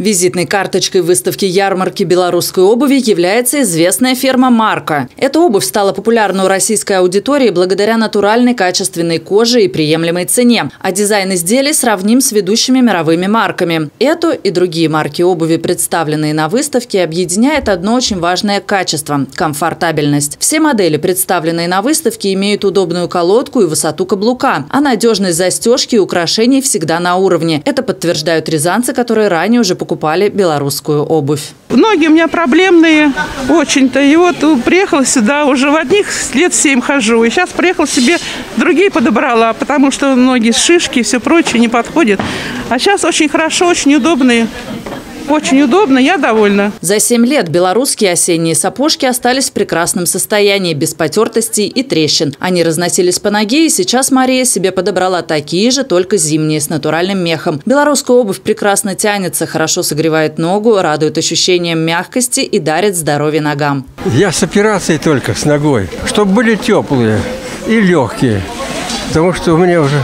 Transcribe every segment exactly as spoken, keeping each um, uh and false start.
Визитной карточкой выставки ярмарки белорусской обуви является известная фирма «Марка». Эта обувь стала популярной у российской аудитории благодаря натуральной качественной коже и приемлемой цене. А дизайн изделий сравним с ведущими мировыми марками. Эту и другие марки обуви, представленные на выставке, объединяет одно очень важное качество – комфортабельность. Все модели, представленные на выставке, имеют удобную колодку и высоту каблука, а надежность застежки и украшений всегда на уровне. Это подтверждают рязанцы, которые ранее уже покупали белорусскую обувь. Ноги у меня проблемные очень-то. И вот приехала сюда, уже в одних лет семь хожу. И сейчас приехала себе, другие подобрала, потому что ноги шишки и все прочее не подходят. А сейчас очень хорошо, очень удобные. Очень удобно, я довольна. За семь лет белорусские осенние сапожки остались в прекрасном состоянии, без потертостей и трещин. Они разносились по ноге, и сейчас Мария себе подобрала такие же, только зимние, с натуральным мехом. Белорусская обувь прекрасно тянется, хорошо согревает ногу, радует ощущением мягкости и дарит здоровье ногам. Я с операцией только, с ногой, чтобы были теплые и легкие, потому что у меня уже...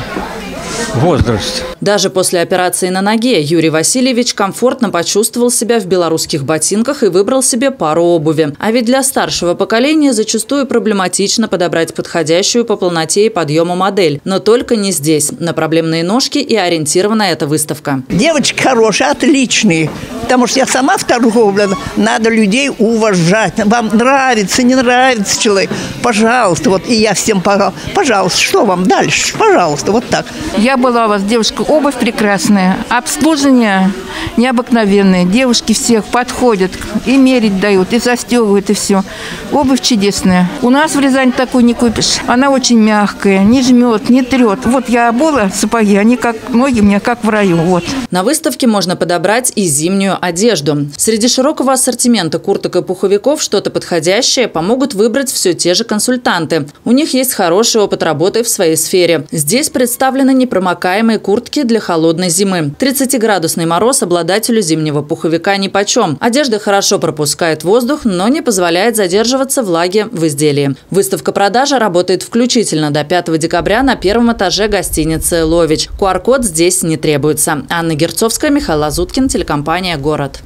возраст. Даже после операции на ноге Юрий Васильевич комфортно почувствовал себя в белорусских ботинках и выбрал себе пару обуви. А ведь для старшего поколения зачастую проблематично подобрать подходящую по полноте и подъему модель. Но только не здесь. На проблемные ножки и ориентирована эта выставка. Девочки хорошие, отличные. Потому что я сама в торговле. Надо людей уважать. Вам нравится, не нравится человек. Пожалуйста. Вот. И я всем пожалуйста. Пожалуйста, что вам дальше? Пожалуйста. Вот так. Я была у вас, девушка, обувь прекрасная, обслуживание необыкновенное. Девушки всех подходят, и мерить дают, и застегивают, и все. Обувь чудесная. У нас в Рязани такую не купишь. Она очень мягкая, не жмет, не трет. Вот я обула сапоги, они как, ноги у меня как в раю. Вот. На выставке можно подобрать и зимнюю одежду. Среди широкого ассортимента курток и пуховиков что-то подходящее помогут выбрать все те же консультанты. У них есть хороший опыт работы в своей сфере. Здесь представлены непромокаемые куртки для холодной зимы. тридцатиградусный мороз обладателю зимнего пуховика нипочем. Одежда хорошо пропускает воздух, но не позволяет задерживаться влаге в изделии. Выставка-продажа работает включительно до пятого декабря на первом этаже гостиницы «Лович». ку ар код здесь не требуется. Анна Герцовская, Михаил Азуткин, телекомпания «Город».